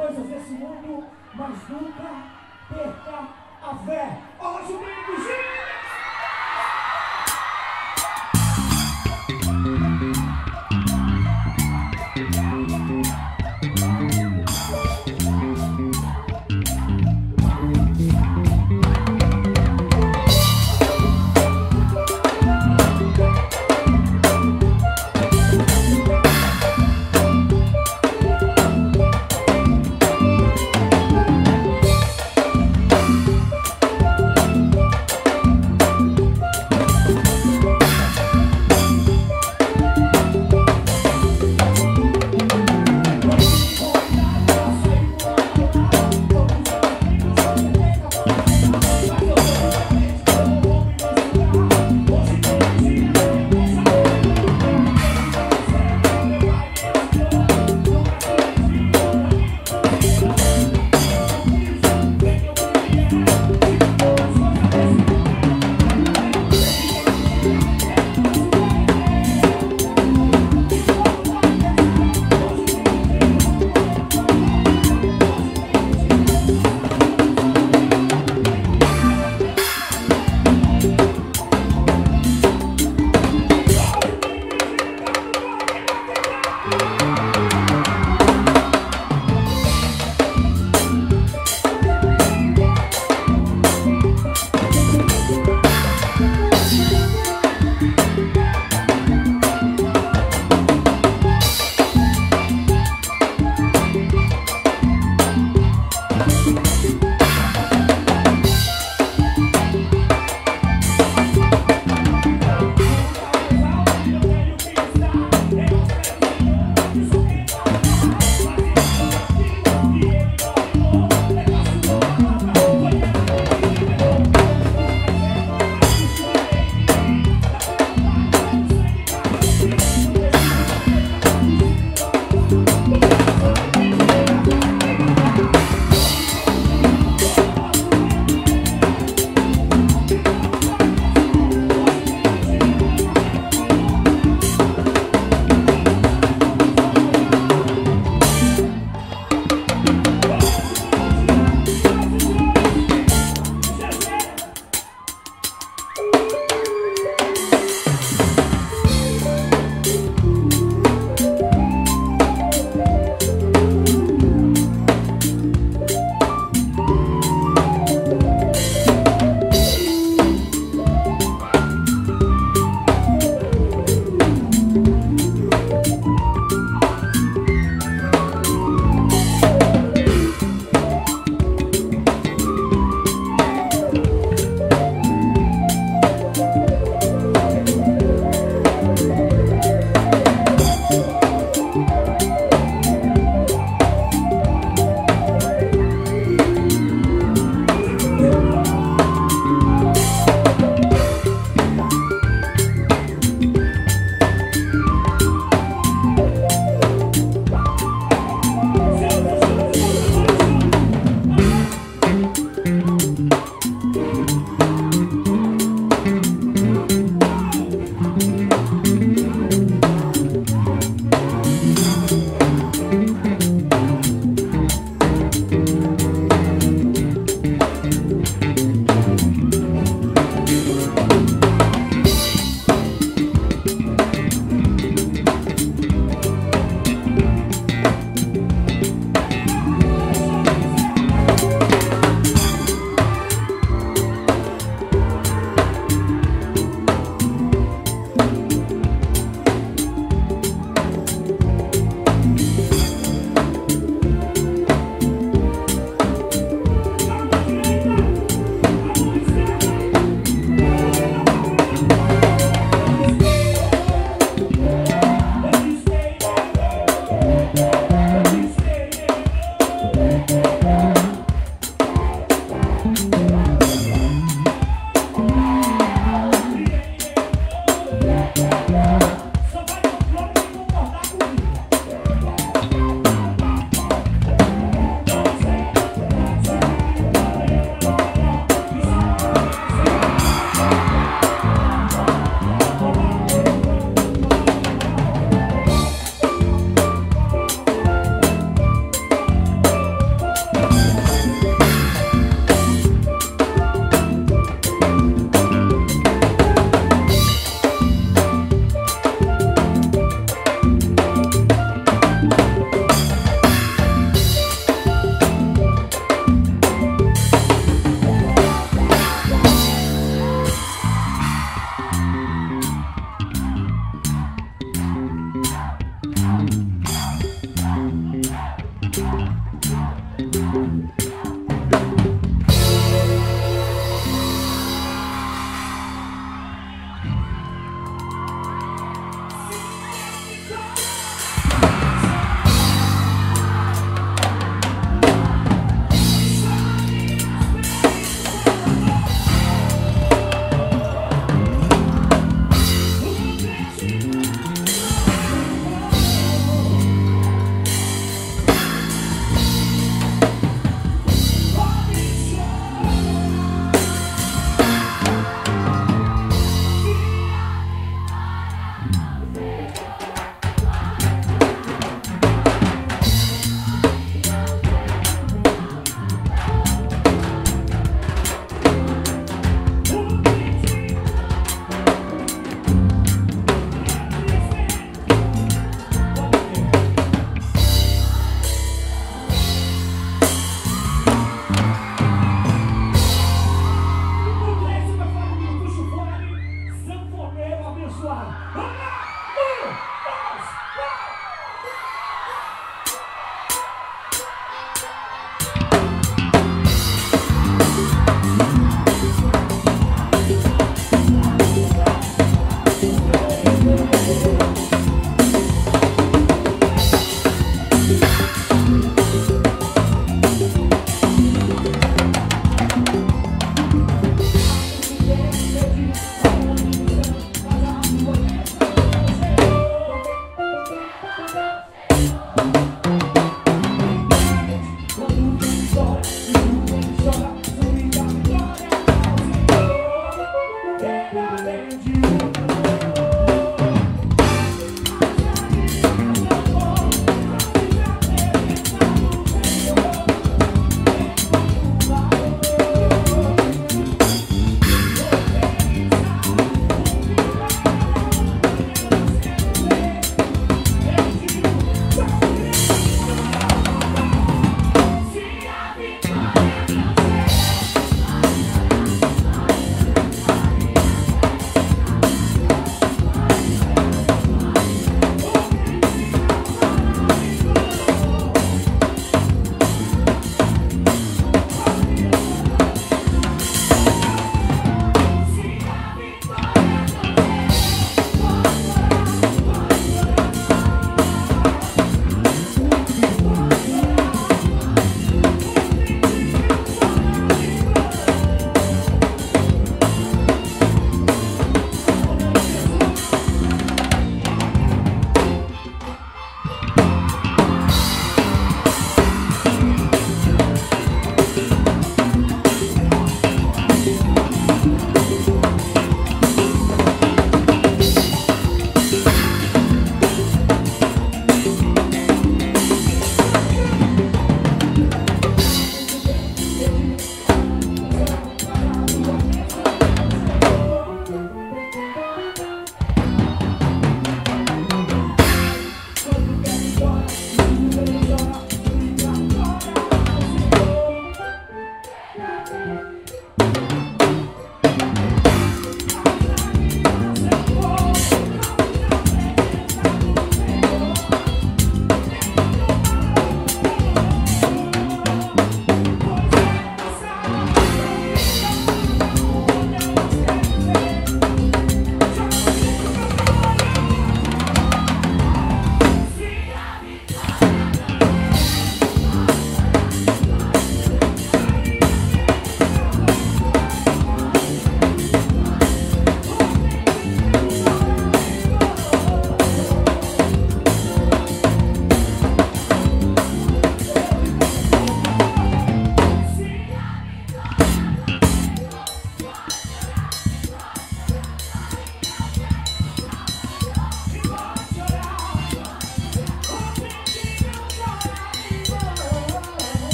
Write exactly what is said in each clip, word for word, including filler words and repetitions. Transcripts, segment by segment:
coisas desse mundo, mas nunca perca a fé. Hoje o mundo gira!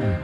We